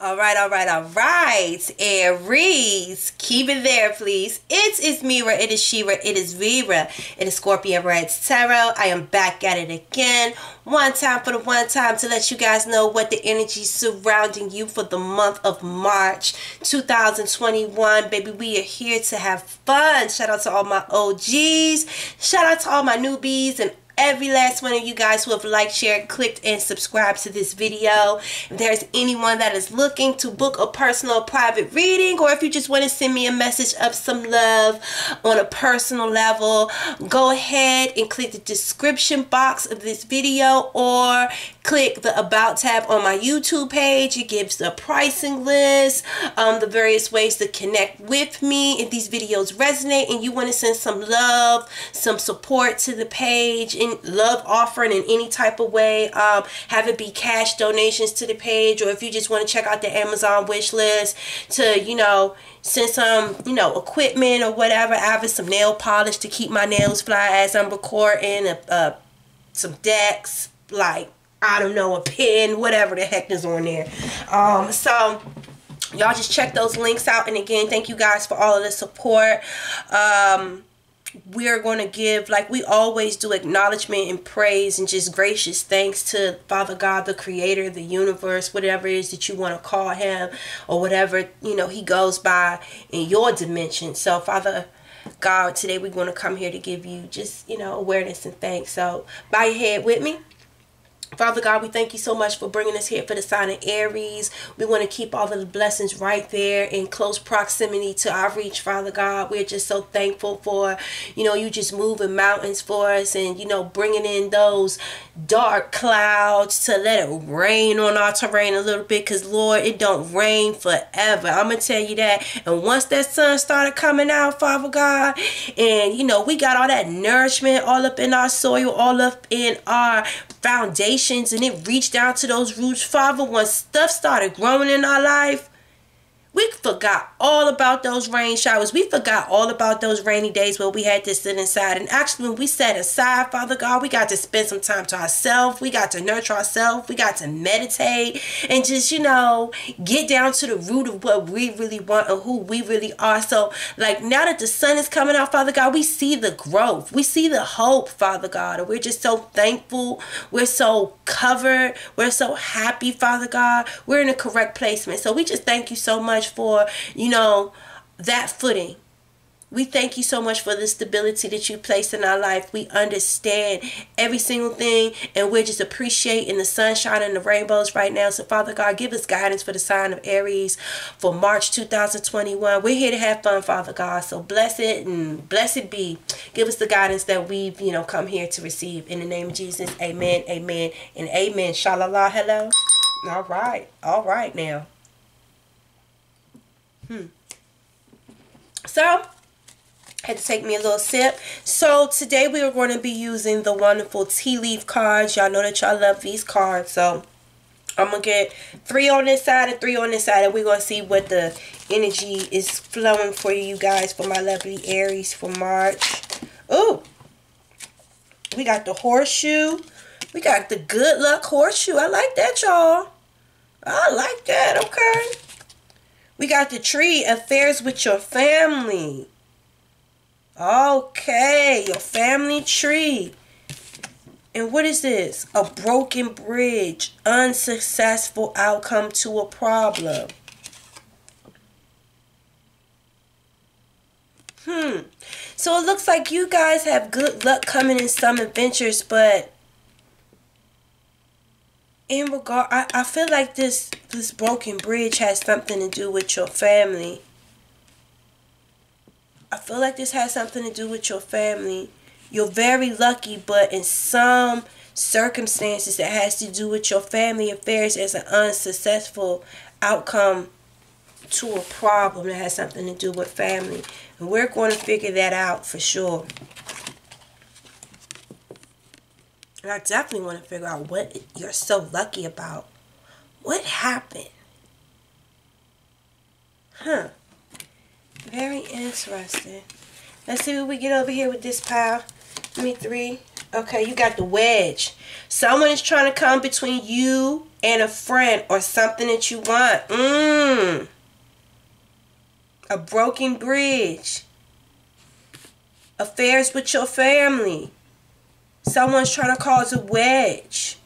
All right, Aries, keep it there, please. It is Mira, it is She-Ra, it is Vera, it is Scorpio Reds Tarot. I am back at it again, one time to let you guys know what the energy surrounding you for the month of March 2021. Baby, we are here to have fun. Shout out to all my OGs, shout out to all my newbies, and every last one of you guys who have liked, shared, clicked, and subscribed to this video. If there's anyone that is looking to book a personal private reading, or if you just want to send me a message of some love on a personal level, go ahead and click the description box of this video or click the About tab on my YouTube page. It gives the pricing list, the various ways to connect with me. If these videos resonate and you want to send some love, some support to the page, and love offering in any type of way, have it be cash donations to the page, or if you just want to check out the Amazon wish list to, you know, send some, you know, equipment or whatever. I have some nail polish to keep my nails fly as I'm recording, some decks, like, I don't know, a pen, whatever the heck is on there. So y'all just check those links out. And again, thank you guys for all of the support. We're going to give, like we always do, acknowledgement and praise and just gracious thanks to Father God, the creator, the universe, whatever it is that you want to call him, or whatever, you know, he goes by in your dimension. So Father God, today we're going to come here to give you just, you know, awareness and thanks. So bow your head with me. Father God, we thank you so much for bringing us here for the sign of Aries. We want to keep all of the blessings right there in close proximity to our reach, Father God. We're just so thankful for, you know, you just moving mountains for us and, you know, bringing in those dark clouds to let it rain on our terrain a little bit, because, Lord, it don't rain forever. I'm going to tell you that. And once that sun started coming out, Father God, and, you know, we got all that nourishment all up in our soil, all up in our foundation, and it reached down to those roots, Father. Once stuff started growing in our life, we forgot all about those rain showers. We forgot all about those rainy days where we had to sit inside. And actually, when we sat inside, Father God, we got to spend some time to ourselves. We got to nurture ourselves. We got to meditate and just, you know, get down to the root of what we really want and who we really are. So, like, now that the sun is coming out, Father God, we see the growth. We see the hope, Father God. And we're just so thankful. We're so covered. We're so happy, Father God. We're in the correct placement. So we just thank you so much for, you know, that footing. We thank you so much for the stability that you place in our life. We understand every single thing, and we're just appreciating the sunshine and the rainbows right now. So, Father God, give us guidance for the sign of Aries for March 2021. We're here to have fun, Father God. So, bless it and blessed be. Give us the guidance that we've, you know, come here to receive. In the name of Jesus, amen, amen, and amen. Shalala, hello. All right now. So, had to take me a little sip. So, today we are going to be using the wonderful tea leaf cards. Y'all know that y'all love these cards. So, I'm going to get 3 on this side and 3 on this side. And we're going to see what the energy is flowing for you guys, for my lovely Aries for March. Ooh. We got the horseshoe. We got the good luck horseshoe. I like that, y'all. I like that. Okay. We got the tree, affairs with your family. Okay, your family tree. And what is this? A broken bridge, unsuccessful outcome to a problem. So it looks like you guys have good luck coming in some adventures, but in regard, I feel like this broken bridge has something to do with your family. I feel like this has something to do with your family. You're very lucky, but in some circumstances, it has to do with your family affairs as an unsuccessful outcome to a problem that has something to do with family. And we're going to figure that out for sure. And I definitely want to figure out what you're so lucky about. What happened? Huh. Very interesting. Let's see what we get over here with this pile. Give me 3. Okay, you got the wedge. Someone is trying to come between you and a friend or something that you want. A broken bridge. Affairs with your family. Someone's trying to cause a wedge.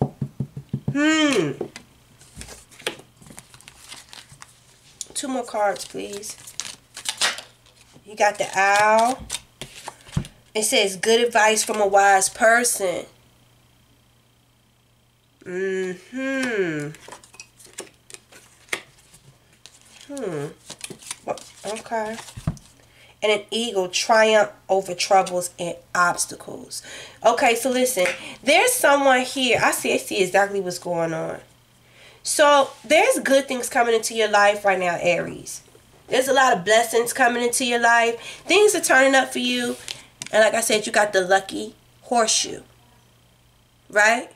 Two more cards, please. You got the owl. It says, good advice from a wise person. Okay. And an eagle, triumph over troubles and obstacles. Okay, so listen. There's someone here. I see exactly what's going on. So, there's good things coming into your life right now, Aries. There's a lot of blessings coming into your life. Things are turning up for you. And like I said, you got the lucky horseshoe. Right?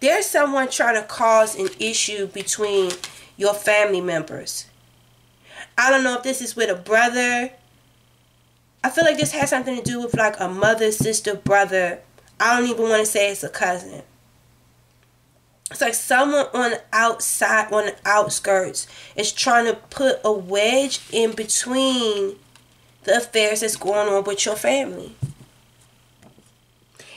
There's someone trying to cause an issue between your family members. I don't know if this is with a brother. I feel like this has something to do with like a mother, sister, brother. I don't even want to say it's a cousin. It's like someone on the outside, on the outskirts, is trying to put a wedge in between the affairs that's going on with your family.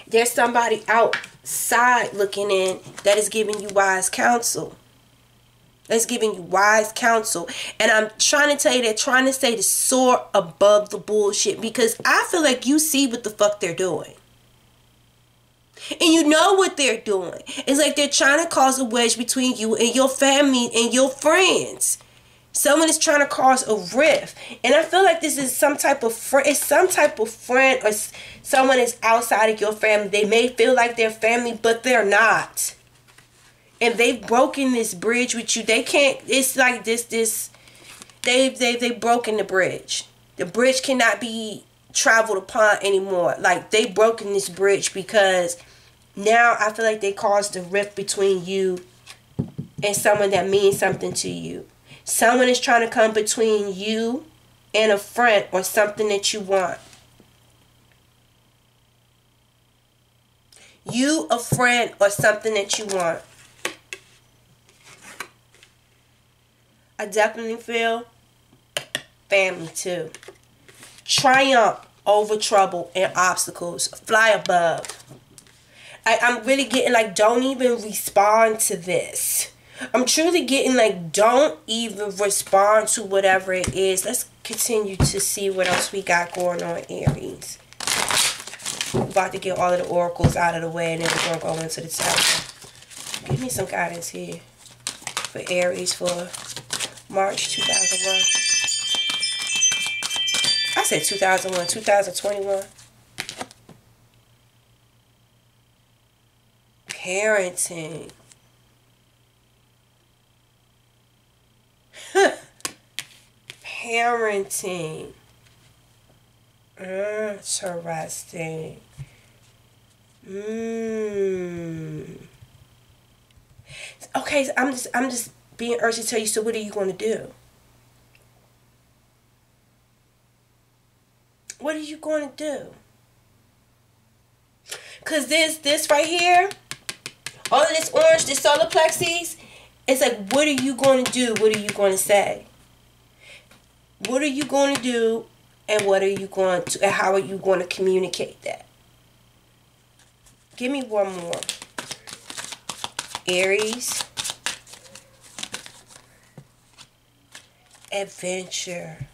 There's somebody outside looking in that is giving you wise counsel. That's giving you wise counsel. And I'm trying to tell you, they're trying to stay to soar above the bullshit. Because I feel like you see what the fuck they're doing. And you know what they're doing. It's like they're trying to cause a wedge between you and your family and your friends. Someone is trying to cause a rift. And I feel like this is some type of friend. It's some type of friend or someone is outside of your family. They may feel like they're family, but they're not. And they've broken this bridge with you. They can't, it's like they've broken the bridge. The bridge cannot be traveled upon anymore. Like, they've broken this bridge because now I feel like they caused a rift between you and someone that means something to you. Someone is trying to come between you and a friend or something that you want. You, a friend, or something that you want. I definitely feel family too. Triumph over trouble and obstacles. Fly above. I'm really getting like, don't even respond to this. I'm truly getting like, don't even respond to whatever it is. Let's continue to see what else we got going on, Aries. I'm about to get all of the oracles out of the way and then we're going to go into the tarot. Give me some guidance here for Aries for March 2001. I said 2001, 2021. Parenting. Parenting. Interesting. Okay, so I'm just being urged to tell you, so what are you going to do? What are you going to do? Because this right here, all of this orange, this solar plexus, it's like, what are you going to do? What are you going to say? What are you going to do? And what are you going to, and how are you going to communicate that? Give me one more. Aries. Adventure.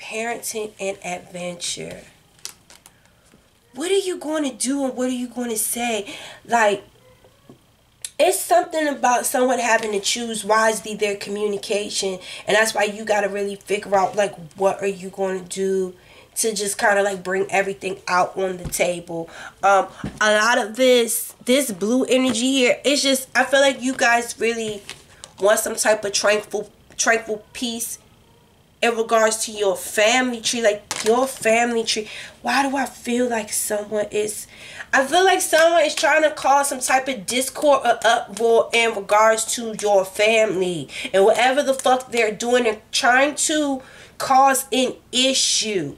Parenting and adventure. What are you going to do and what are you going to say? Like, it's something about someone having to choose wisely their communication. And that's why you got to really figure out, like, what are you going to do to just kind of like bring everything out on the table. A lot of this blue energy here, it's just, I feel like you guys really want some type of tranquil peace in regards to your family tree, like your family tree. Why do I feel like someone is, I feel like someone is trying to cause some type of discord or uproar in regards to your family. And whatever the fuck they're doing, they're trying to cause an issue.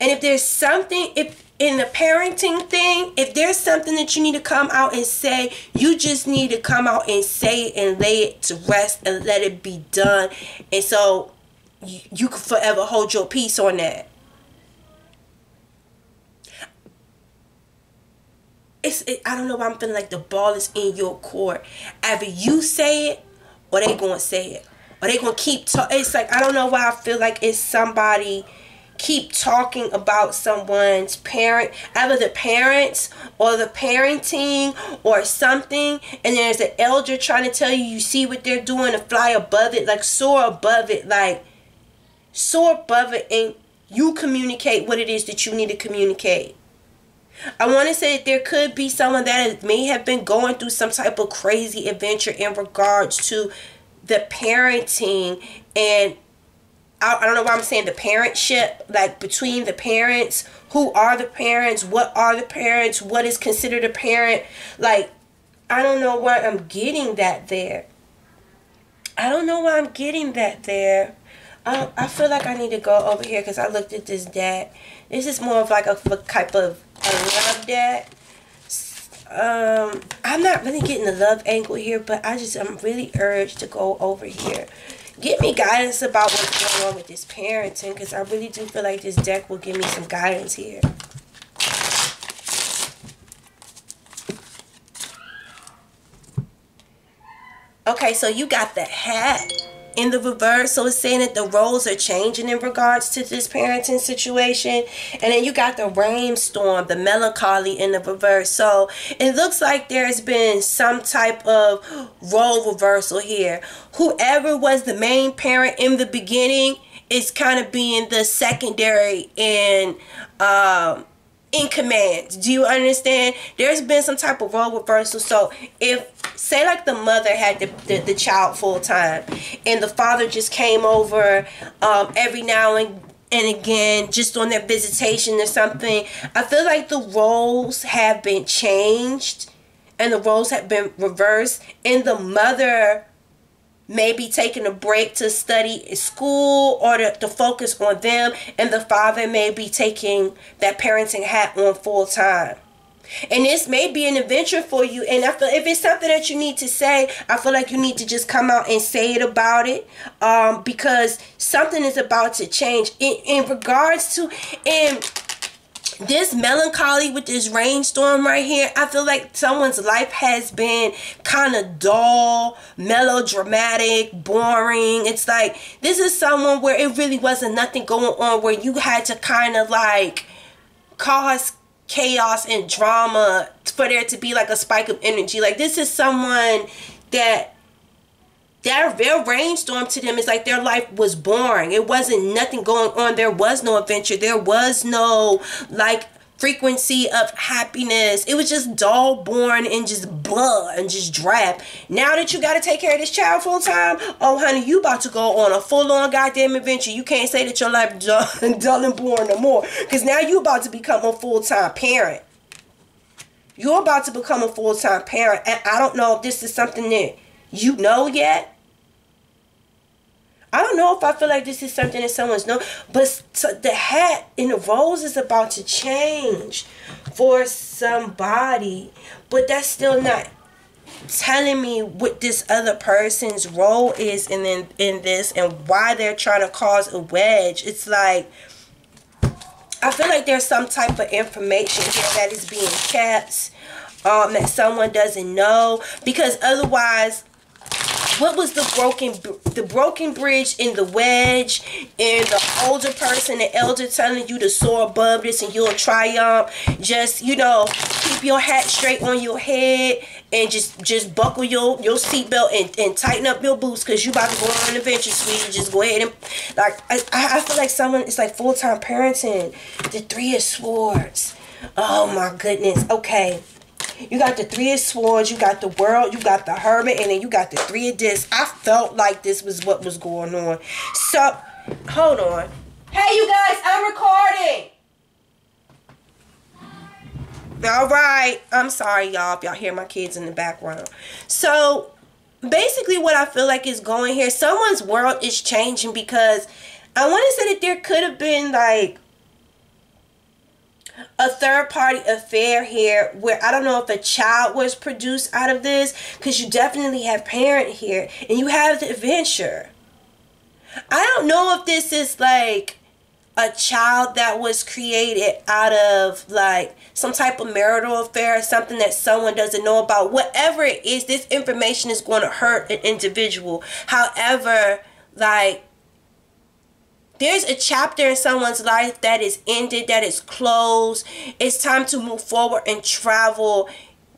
And if there's something, if in the parenting thing, if there's something that you need to come out and say, you just need to come out and say it and lay it to rest and let it be done. And so you can forever hold your peace on that. I don't know why I'm feeling like the ball is in your court. Either you say it or they going to say it. Or they going to keep talking. It's like, I don't know why I feel like it's somebody keep talking about someone's parent, either the parents or the parenting or something, and there's an elder trying to tell you, you see what they're doing, to fly above it, like soar above it, like soar above it, and you communicate what it is that you need to communicate. I want to say that there could be someone that may have been going through some type of crazy adventure in regards to the parenting, and I don't know why I'm saying the parentship, like between the parents, who are the parents, what is considered a parent. Like, I don't know why I'm getting that there. I don't know why I'm getting that there. I feel like I need to go over here because I looked at this deck. This is more of like a type of a love deck. I'm not really getting the love angle here, but I'm really urged to go over here. Give me guidance about what's going on with this parenting, because I really do feel like this deck will give me some guidance here. Okay, so you got the hat in the reverse, so it's saying that the roles are changing in regards to this parenting situation. And then you got the rainstorm, the melancholy in the reverse. So it looks like there's been some type of role reversal here. Whoever was the main parent in the beginning is kind of being the secondary in command. Do you understand? There's been some type of role reversal. So if, say, like the mother had the child full time and the father just came over every now and again, just on their visitation or something, I feel like the roles have been changed and the roles have been reversed, and the mother maybe taking a break to study at school or to focus on them, and the father may be taking that parenting hat on full time. And this may be an adventure for you, and I feel if it's something that you need to say, I feel like you need to just come out and say it about it, because something is about to change in regards to, and this melancholy with this rainstorm right here, I feel like someone's life has been kind of dull, melodramatic, boring. It's like, this is someone where it really wasn't nothing going on, where you had to kind of like cause chaos and drama for there to be like a spike of energy. Like, this is someone that their rainstorm to them is like their life was boring. It wasn't nothing going on. There was no adventure. There was no like frequency of happiness. It was just dull, boring, and just blah, and just drab. Now that you got to take care of this child full time, oh honey, you about to go on a full-on goddamn adventure. You can't say that your life dull and boring no more, because now you about to become a full-time parent. You're about to become a full-time parent, and I don't know if this is something that you know yet. I don't know if I feel like this is something that someone's known, but the hat and the rose is about to change for somebody, but that's still not telling me what this other person's role is in this and why they're trying to cause a wedge. It's like, I feel like there's some type of information here that is being kept, that someone doesn't know, because otherwise, what was the broken bridge in the wedge, and the older person, the elder, telling you to soar above this and you'll triumph? Just, you know, keep your hat straight on your head and just buckle your seatbelt and tighten up your boots, because you about to go on an adventure, sweetie. Just go ahead and, like, I feel like someone, it's like full-time parenting. The Three of Swords. Oh, my goodness. Okay. You got the Three of Swords, you got the World, you got the Hermit, and then you got the Three of Discs. I felt like this was what was going on. So, hold on. Hey, you guys, I'm recording. All right. I'm sorry, y'all, if y'all hear my kids in the background. So, basically what I feel like is going here, someone's world is changing, because I want to say that there could have been like a third party affair here, where I don't know if a child was produced out of this, because you definitely have parent here and you have the adventure. I don't know if this is like a child that was created out of like some type of marital affair or something that someone doesn't know about. Whatever it is, this information is going to hurt an individual. However, like, there's a chapter in someone's life that is ended, that is closed. It's time to move forward and travel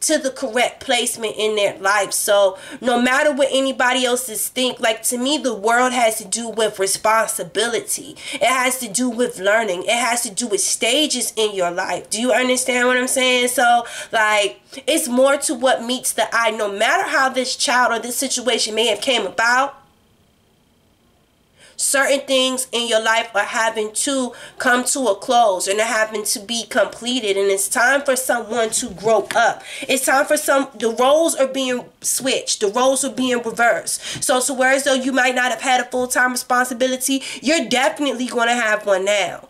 to the correct placement in their life. So no matter what anybody else's think, like, to me, the world has to do with responsibility. It has to do with learning. It has to do with stages in your life. Do you understand what I'm saying? So like, it's more to what meets the eye. No matter how this child or this situation may have came about, certain things in your life are having to come to a close and are having to be completed, and it's time for someone to grow up. It's time for the roles are being switched. The roles are being reversed. So whereas though you might not have had a full-time responsibility, you're definitely going to have one now.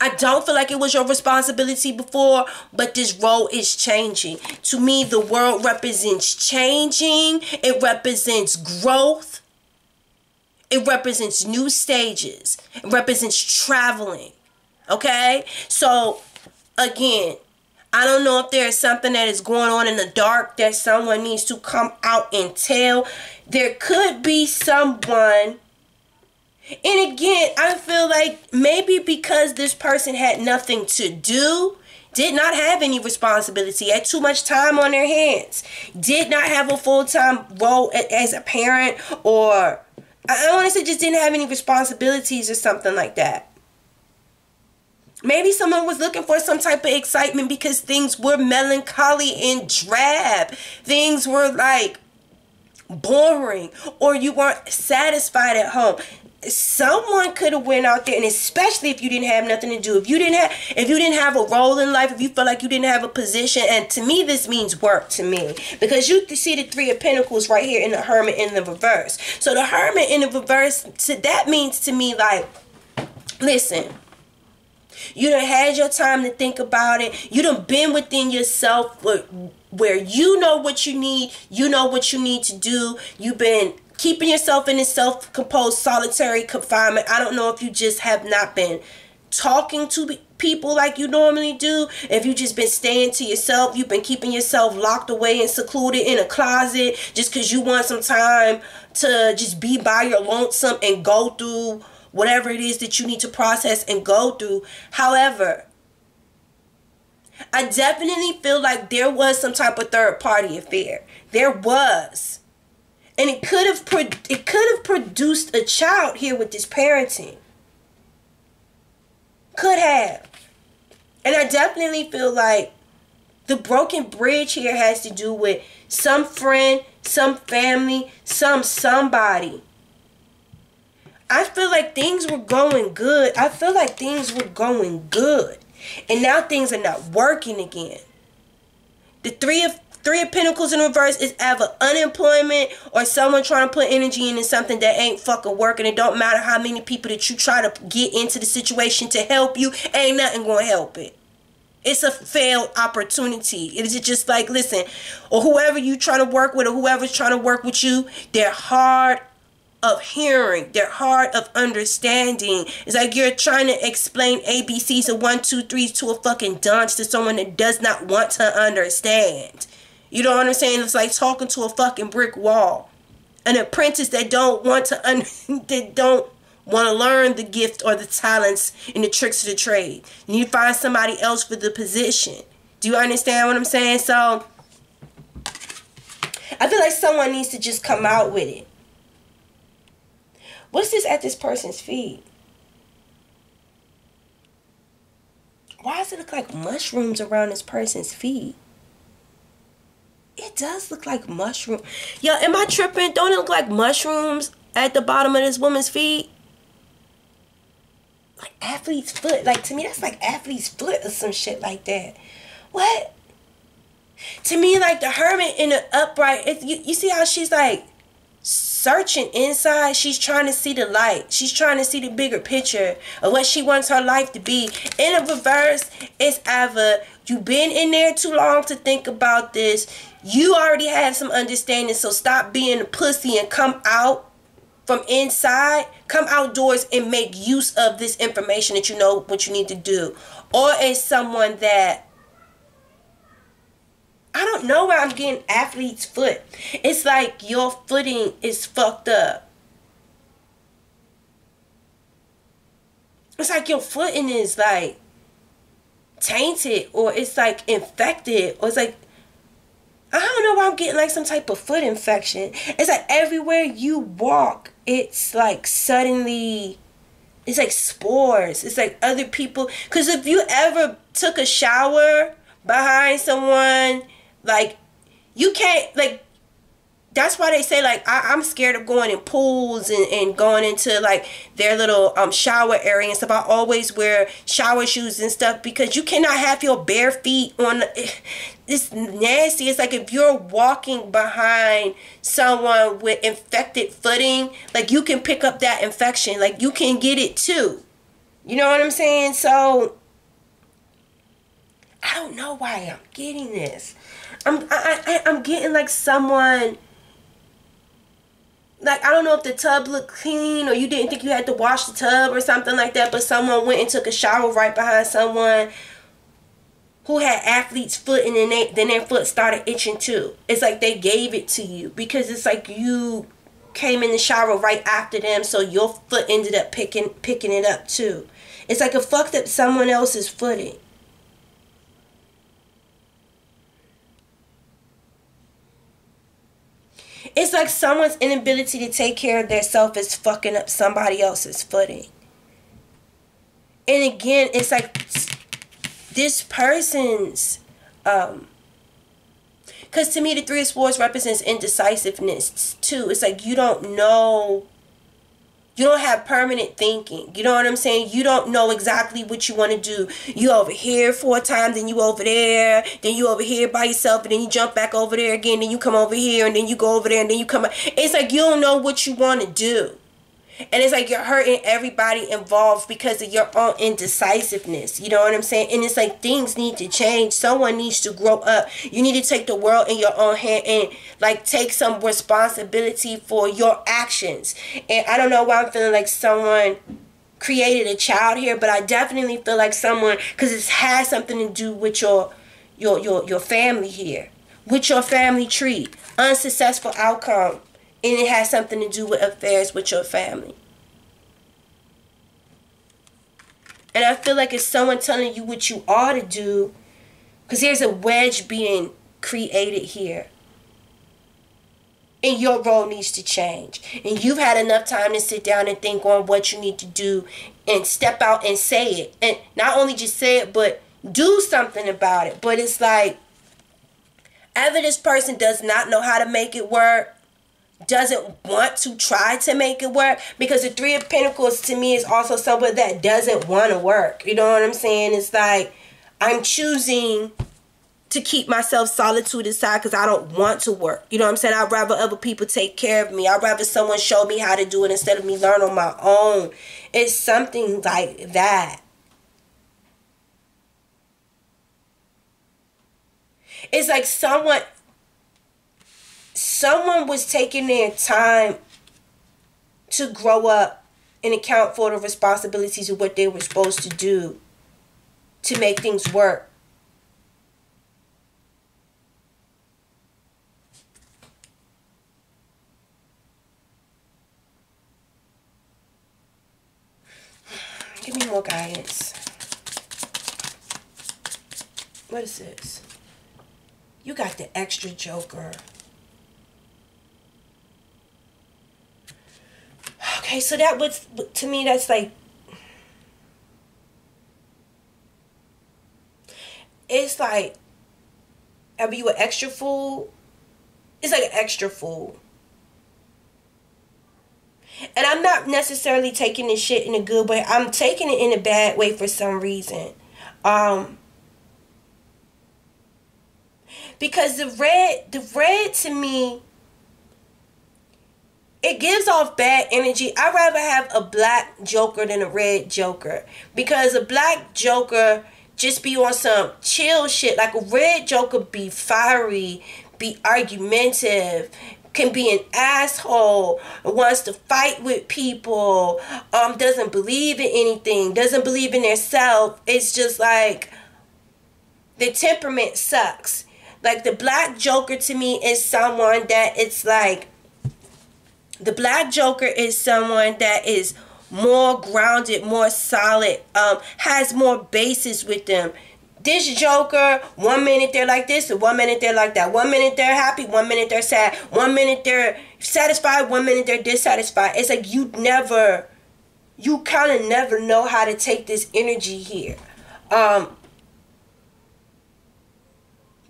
I don't feel like it was your responsibility before, but this role is changing. To me, the world represents changing. It represents growth. It represents new stages. It represents traveling. Okay? So, again, I don't know if there is something that is going on in the dark that someone needs to come out and tell. There could be someone. And again, I feel like maybe because this person had nothing to do, did not have any responsibility, had too much time on their hands, did not have a full-time role as a parent, or I honestly just didn't have any responsibilities or something like that. Maybe someone was looking for some type of excitement because things were melancholy and drab. Things were like boring, or you weren't satisfied at home. Someone could have went out there, and especially if you didn't have nothing to do, if you didn't have a role in life, if you felt like you didn't have a position. And to me, this means work to me, because you can see the Three of Pentacles right here in the Hermit in the reverse. So the Hermit in the reverse, so that means to me, like, listen, you done had your time to think about it. You done been within yourself where you know what you need. You know what you need to do. You've been keeping yourself in a self-composed, solitary confinement. I don't know if you just have not been talking to people like you normally do. If you just been staying to yourself, you've been keeping yourself locked away and secluded in a closet just because you want some time to just be by your lonesome and go through whatever it is that you need to process and go through. However, I definitely feel like there was some type of third-party affair. There was. And it could have produced a child here with this parenting. Could have. And I definitely feel like the broken bridge here has to do with some friend, some family, somebody. I feel like things were going good. I feel like things were going good. And now things are not working again. The Three of Pentacles in reverse is either unemployment or someone trying to put energy into something that ain't fucking working. It don't matter how many people that you try to get into the situation to help you. Ain't nothing going to help it. It's a failed opportunity. It's just like, listen, or whoever you trying to work with or whoever's trying to work with you, they're hard of hearing. They're hard of understanding. It's like you're trying to explain ABCs and 1, 2, 3 to a fucking dunce, to someone that does not want to understand. You don't understand. It's like talking to a fucking brick wall. An apprentice that don't want to learn the gift or the talents and the tricks of the trade. You need to find somebody else for the position. Do you understand what I'm saying? So I feel like someone needs to just come out with it. What's this at this person's feet? Why does it look like mushrooms around this person's feet? It does look like mushroom. Yo, am I tripping? Don't it look like mushrooms at the bottom of this woman's feet? Like athlete's foot. Like, to me, that's like athlete's foot or some shit like that. What? to me, like the Hermit in the upright, you see how she's like searching inside. She's trying to see the light. She's trying to see the bigger picture of what she wants her life to be. In a reverse, it's either you've been in there too long to think about this. You already have some understanding, so stop being a pussy and come out from inside. Come outdoors and make use of this information that you know what you need to do. Or it's someone that, I don't know where I'm getting athlete's foot. It's like your footing is fucked up. It's like your footing is like tainted, or it's like infected, or it's like, I don't know why I'm getting like some type of foot infection. It's like everywhere you walk, it's like suddenly, it's like spores. It's like other people. Because if you ever took a shower behind someone, like, you can't, like, that's why they say, like, I'm scared of going in pools and going into, like, their little shower area and stuff. I always wear shower shoes and stuff because you cannot have your bare feet on. It's nasty. It's like if you're walking behind someone with infected footing, like you can pick up that infection. Like you can get it too. You know what I'm saying? So I don't know why I'm getting this. I'm getting like someone, like I don't know if the tub looked clean or you didn't think you had to wash the tub or something like that, but someone went and took a shower right behind someone who had athlete's foot, and then their foot started itching too. It's like they gave it to you because it's like you came in the shower right after them, so your foot ended up picking it up too. It's like it fucked up someone else's footing. It's like someone's inability to take care of themselves is fucking up somebody else's footing. And again, it's like this person's, because to me the Three of Swords represents indecisiveness too. It's like you don't know, you don't have permanent thinking. You know what I'm saying? You don't know exactly what you want to do. You over here for a time, then you over there, then you over here by yourself, and then you jump back over there again, then you come over here, and then you go over there, and then you come. It's like you don't know what you want to do. And it's like you're hurting everybody involved because of your own indecisiveness. You know what I'm saying? And it's like things need to change. Someone needs to grow up. You need to take the world in your own hand and like take some responsibility for your actions. And I don't know why I'm feeling like someone created a child here, but I definitely feel like someone, because it has something to do with your family here, with your family tree, unsuccessful outcome. And it has something to do with affairs with your family. And I feel like it's someone telling you what you ought to do. Because there's a wedge being created here. And your role needs to change. And you've had enough time to sit down and think on what you need to do. And step out and say it. And not only just say it, but do something about it. But it's like, either this person does not know how to make it work, doesn't want to try to make it work, because the Three of Pentacles to me is also someone that doesn't want to work. You know what I'm saying? It's like I'm choosing to keep myself solitude aside because I don't want to work. You know what I'm saying? I'd rather other people take care of me. I'd rather someone show me how to do it instead of me learn on my own. It's something like that. It's like someone was taking their time to grow up and account for the responsibilities of what they were supposed to do to make things work. Give me more guidance. What is this? You got the extra joker. Okay, so that was, to me, that's like, it's like, are you an extra fool? It's like an extra fool. And I'm not necessarily taking this shit in a good way. I'm taking it in a bad way for some reason. Because the red to me, it gives off bad energy. I'd rather have a black joker than a red joker. Because a black joker just be on some chill shit. Like a red joker be fiery, be argumentative, can be an asshole, wants to fight with people, doesn't believe in anything, doesn't believe in their self. It's just like the temperament sucks. Like the black joker to me is someone that it's like, the black joker is someone that is more grounded, more solid, has more basis with them. This joker, one minute they're like this, and one minute they're like that. One minute they're happy, one minute they're sad. One minute they're satisfied, one minute they're dissatisfied. It's like you kind of never know how to take this energy here.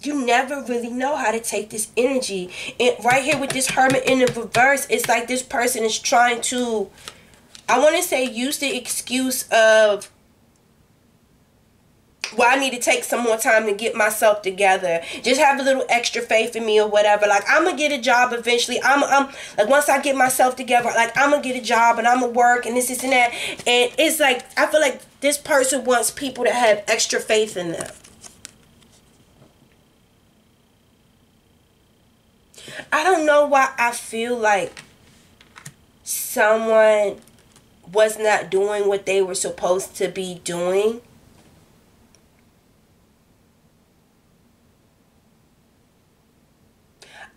You never really know how to take this energy. And right here with this hermit in the reverse, it's like this person is trying to, I want to say, use the excuse of, well, I need to take some more time to get myself together. Just have a little extra faith in me or whatever. Like, I'm going to get a job eventually. Like, once I get myself together, like, I'm going to get a job and I'm going to work and this and that. And it's like, I feel like this person wants people to have extra faith in them. I don't know why I feel like someone was not doing what they were supposed to be doing.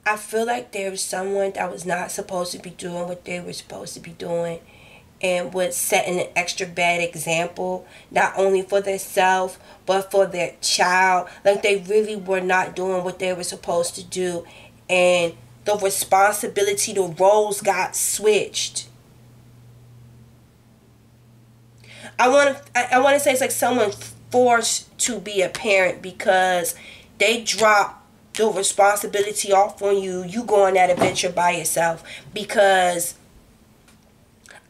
I feel like there was someone that was not supposed to be doing what they were supposed to be doing and was setting an extra bad example, not only for themselves, but for their child. Like, they really were not doing what they were supposed to do. And the responsibility, the roles got switched. I want to say it's like someone forced to be a parent because they dropped the responsibility off on you. You go on that adventure by yourself, because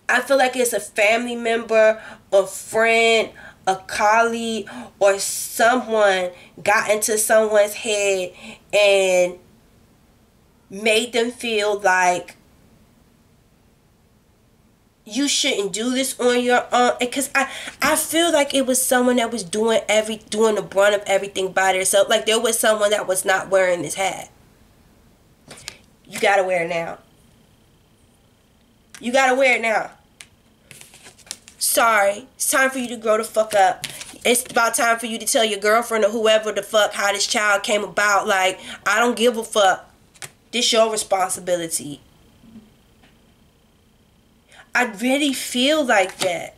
I feel like it's a family member, a friend, a colleague, or someone got into someone's head and made them feel like you shouldn't do this on your own. Because I feel like it was someone that was doing the brunt of everything by themselves. Like, there was someone that was not wearing this hat. You gotta wear it now. You gotta wear it now. Sorry, it's time for you to grow the fuck up. It's about time for you to tell your girlfriend or whoever the fuck how this child came about. Like, I don't give a fuck. It's your responsibility. I really feel like that.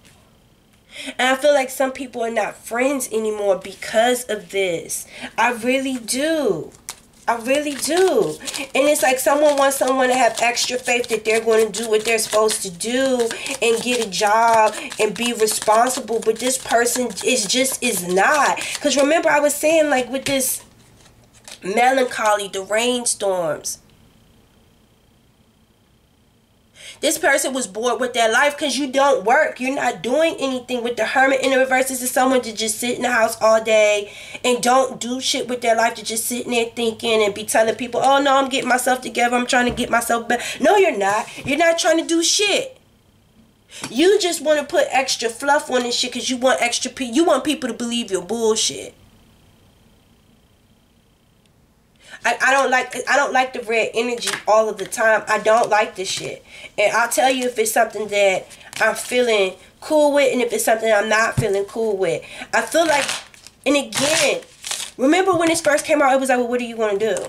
And I feel like some people are not friends anymore because of this. I really do. I really do. And it's like someone wants someone to have extra faith that they're going to do what they're supposed to do and get a job and be responsible. But this person is not. Because remember, I was saying, like, with this melancholy, the rainstorms, this person was bored with their life because you don't work. You're not doing anything. With the hermit in the reverse, is someone to just sit in the house all day and don't do shit with their life. To just sitting there thinking and be telling people, oh, no, I'm getting myself together. I'm trying to get myself better. No, you're not. You're not trying to do shit. You just want to put extra fluff on this shit because you want extra people. You want people to believe your bullshit. I don't like the red energy all of the time. I don't like this shit. And I'll tell you if it's something that I'm feeling cool with and if it's something I'm not feeling cool with. I feel like, and again, remember when this first came out, it was like, well, what are you going to do?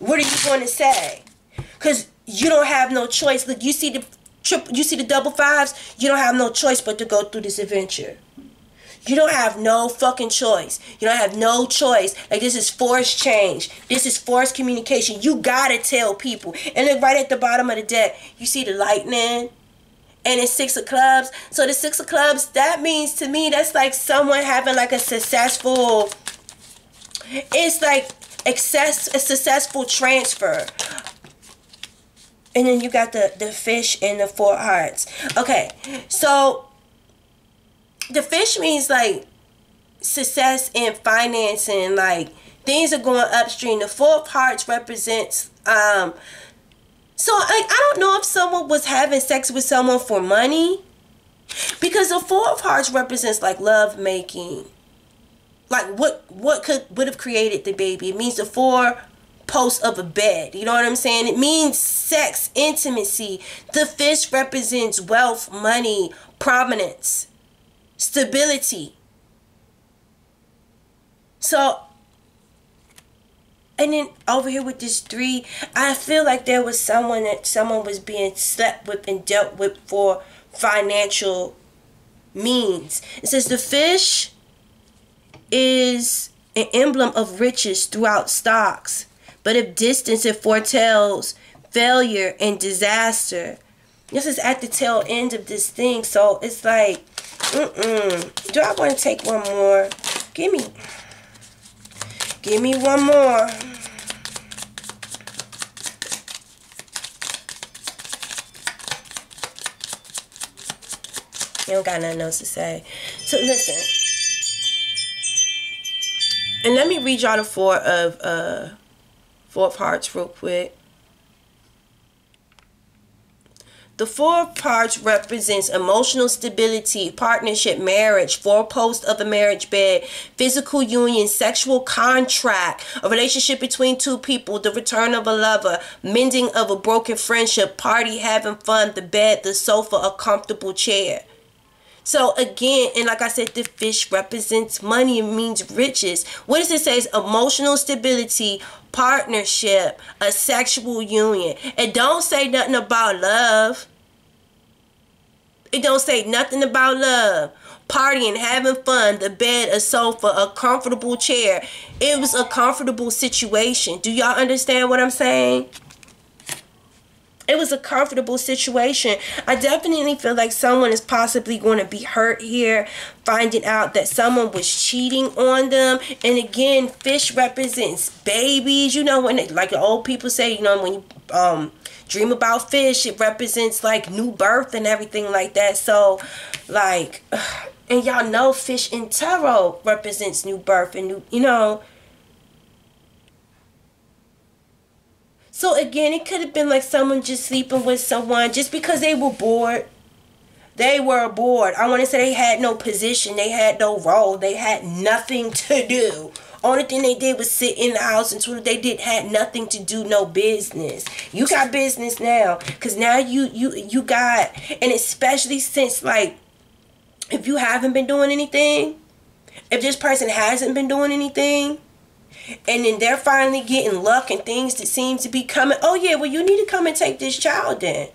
What are you going to say? Because you don't have no choice. Look, you see the triple, you see the double fives? You don't have no choice but to go through this adventure. You don't have no fucking choice. You don't have no choice. Like, this is forced change. This is forced communication. You gotta tell people. And then right at the bottom of the deck, you see the lightning. And it's 6 of clubs. So the 6 of clubs, that means to me, that's like someone having like a successful, it's like a successful transfer. And then you got the fish and the 4 of hearts. Okay, so the fish means like success in finance and like Things are going upstream. The Four of Hearts represents, so like, I don't know if someone was having sex with someone for money, because the Four of Hearts represents like love making, like what would have created the baby. It means the four posts of a bed. You know what I'm saying? It means sex, intimacy. The Fish represents wealth, money, prominence, stability. So, and then over here with this 3, I feel like there was someone that someone was being slept with and dealt with for financial means. It says the Fish is an emblem of riches throughout stocks, but if distance, it foretells failure and disaster. This is at the tail end of this thing, so it's like, do I want to take one more? Give me one more. You don't got nothing else to say. So listen. And let me read y'all the Four of Hearts real quick. The Four of Hearts represents emotional stability, partnership, marriage, four posts of a marriage bed, physical union, sexual contract, a relationship between two people, the return of a lover, mending of a broken friendship, party, having fun, the bed, the sofa, a comfortable chair. So again, and like I said, the Fish represents money and means riches. What does it say? It's emotional stability, partnership, a sexual union. It don't say nothing about love. It don't say nothing about love. Partying, having fun, the bed, a sofa, a comfortable chair. It was a comfortable situation. Do y'all understand what I'm saying? It was a comfortable situation. I definitely feel like someone is possibly going to be hurt here, finding out that someone was cheating on them. And again, Fish represents babies. You know, when it, like the old people say, you know, when you dream about fish, it represents like new birth and everything like that. So like, and y'all know fish in tarot represents new birth and new, you know. So again, it could have been like someone just sleeping with someone just because they were bored. They were bored. I want to say they had no position. They had no role. They had nothing to do. Only thing they did was sit in the house until they had nothing to do, no business. You got business now, because now you got, and especially since like if you haven't been doing anything, if this person hasn't been doing anything, and then they're finally getting luck and things that seem to be coming. Oh, yeah, well, you need to come and take this child then.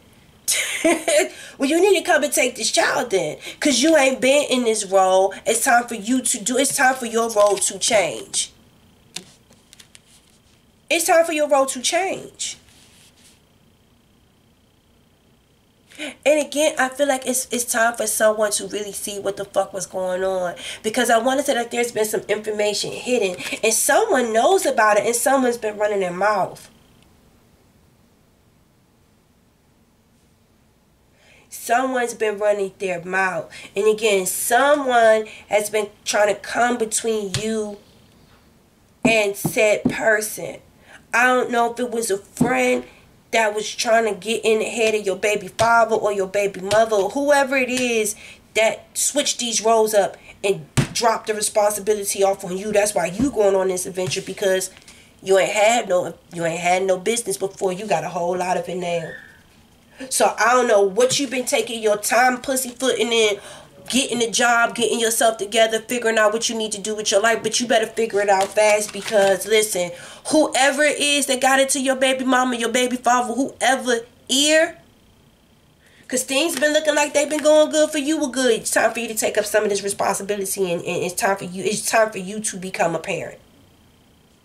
Well, you need to come and take this child then. Because you ain't been in this role. It's time for you to do. It's time for your role to change. It's time for your role to change. And again, I feel like it's time for someone to really see what the fuck was going on. Because I want to say that there's been some information hidden. And someone knows about it. And someone's been running their mouth. Someone's been running their mouth. And again, someone has been trying to come between you and said person. I don't know if it was a friend that was trying to get in the head of your baby father or your baby mother or whoever it is that switched these roles up and dropped the responsibility off on you. That's why you going on this adventure, because you ain't had no business before. You got a whole lot of it now. So I don't know what you've been taking your time pussyfooting in, getting a job, getting yourself together, figuring out what you need to do with your life, but you better figure it out fast, because listen, whoever it is that got into your baby mama, your baby father, whoever ear, because things been looking like they've been going good for you, well good, it's time for you to take up some of this responsibility, and it's time for you to become a parent.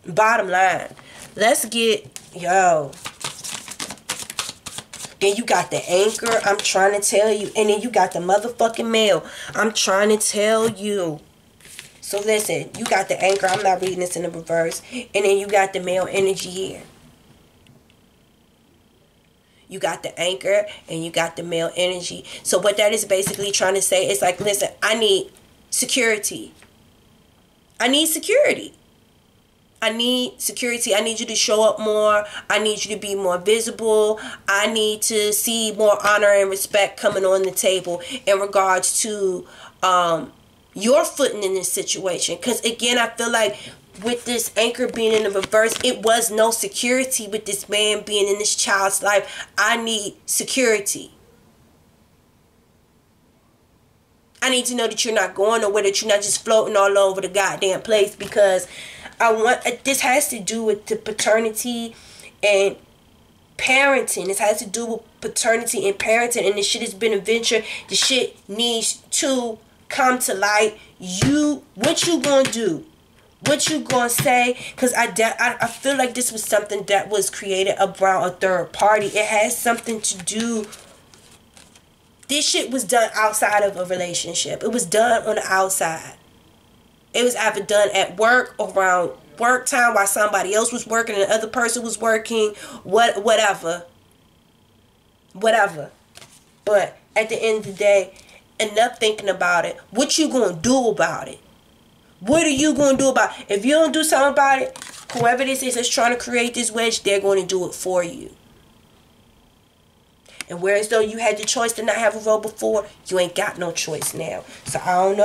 Bottom line, let's get, yo, then you got the anchor, I'm trying to tell you. And then you got the motherfucking mail, I'm trying to tell you. So listen, you got the anchor. I'm not reading this in the reverse. And then you got the male energy here. You got the anchor and you got the male energy. So what that is basically trying to say is like, listen, I need security. I need security. I need security. I need you to show up more. I need you to be more visible. I need to see more honor and respect coming on the table in regards to your footing in this situation. Because again, I feel like with this anchor being in the reverse, it was no security with this man being in this child's life. I need security. I need to know that you're not going nowhere, that you're not just floating all over the goddamn place, because I want, this has to do with the paternity and parenting. This has to do with paternity and parenting, and this shit has been a venture. The shit needs to come to light. You, what you gonna do? What you gonna say? Because I feel like this was something that was created around a third party. It has something to do. This shit was done outside of a relationship. It was done on the outside. It was either done at work, around work time, while somebody else was working and the other person was working, whatever. But at the end of the day, enough thinking about it. What you gonna do about it? What are you gonna do about it? If you don't do something about it, whoever this is that's trying to create this wedge, they're going to do it for you. And whereas though you had the choice to not have a role before, you ain't got no choice now. So I don't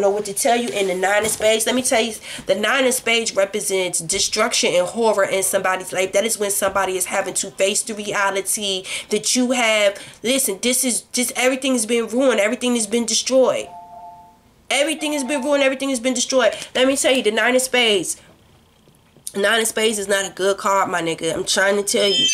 know what to tell you. In the 9 of spades, let me tell you, the 9 of spades represents destruction and horror in somebody's life. That is when somebody is having to face the reality that you have. Listen, this is just, everything has been ruined. Everything has been destroyed. Everything has been ruined. Everything has been destroyed. Let me tell you, the 9 of spades. 9 of spades is not a good card, my nigga. I'm trying to tell you.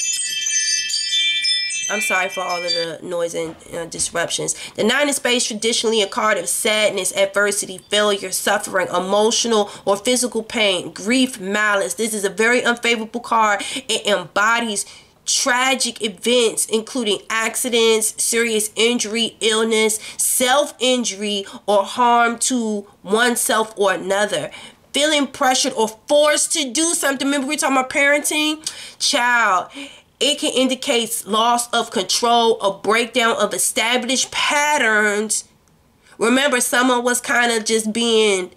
I'm sorry for all of the noise and disruptions. The 9 of spades, traditionally a card of sadness, adversity, failure, suffering, emotional or physical pain, grief, malice. This is a very unfavorable card. It embodies tragic events, including accidents, serious injury, illness, self-injury, or harm to oneself or another. Feeling pressured or forced to do something. Remember, we're talking about parenting? Child. It can indicate loss of control, a breakdown of established patterns. Remember, someone was kind of just being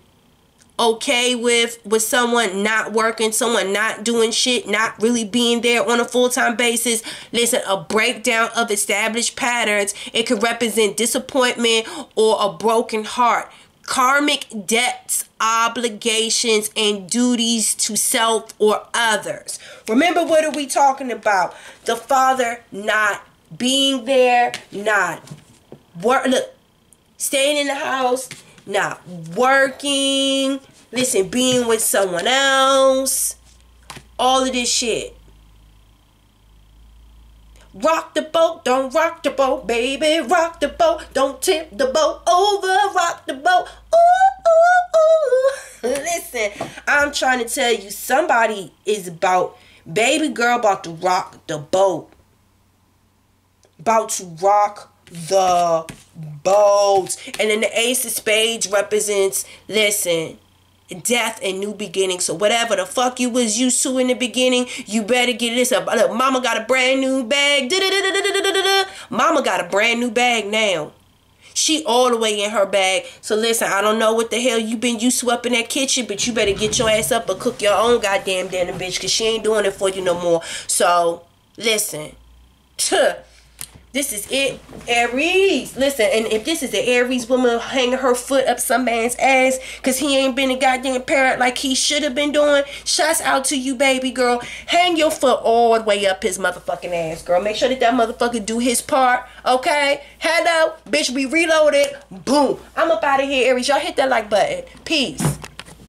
okay with someone not working, someone not doing shit, not really being there on a full-time basis. Listen, a breakdown of established patterns. It could represent disappointment or a broken heart. Karmic debts, obligations, and duties to self or others. Remember, what are we talking about? The father not being there, not work. Look, staying in the house, not working. Listen, being with someone else. All of this shit. Rock the boat, don't rock the boat, baby. Rock the boat, don't tip the boat over. Rock the boat. Ooh, ooh, ooh. Listen, I'm trying to tell you, somebody is about, baby girl, about to rock the boat. About to rock the boat. And then the Ace of Spades represents, listen, death and new beginning. So whatever the fuck you was used to in the beginning, you better get this up. Look, mama got a brand new bag. Da-da-da-da-da-da-da-da. Mama got a brand new bag now. She all the way in her bag. So listen, I don't know what the hell you been used to up in that kitchen, but you better get your ass up and cook your own goddamn dinner, bitch, because she ain't doing it for you no more. So listen, this is it, Aries. Listen, and if this is an Aries woman hanging her foot up some man's ass because he ain't been a goddamn parent like he should have been doing, shouts out to you, baby girl. Hang your foot all the way up his motherfucking ass, girl. Make sure that that motherfucker do his part, okay? Hello, bitch, we reloaded. Boom. I'm up out of here, Aries. Y'all hit that like button. Peace.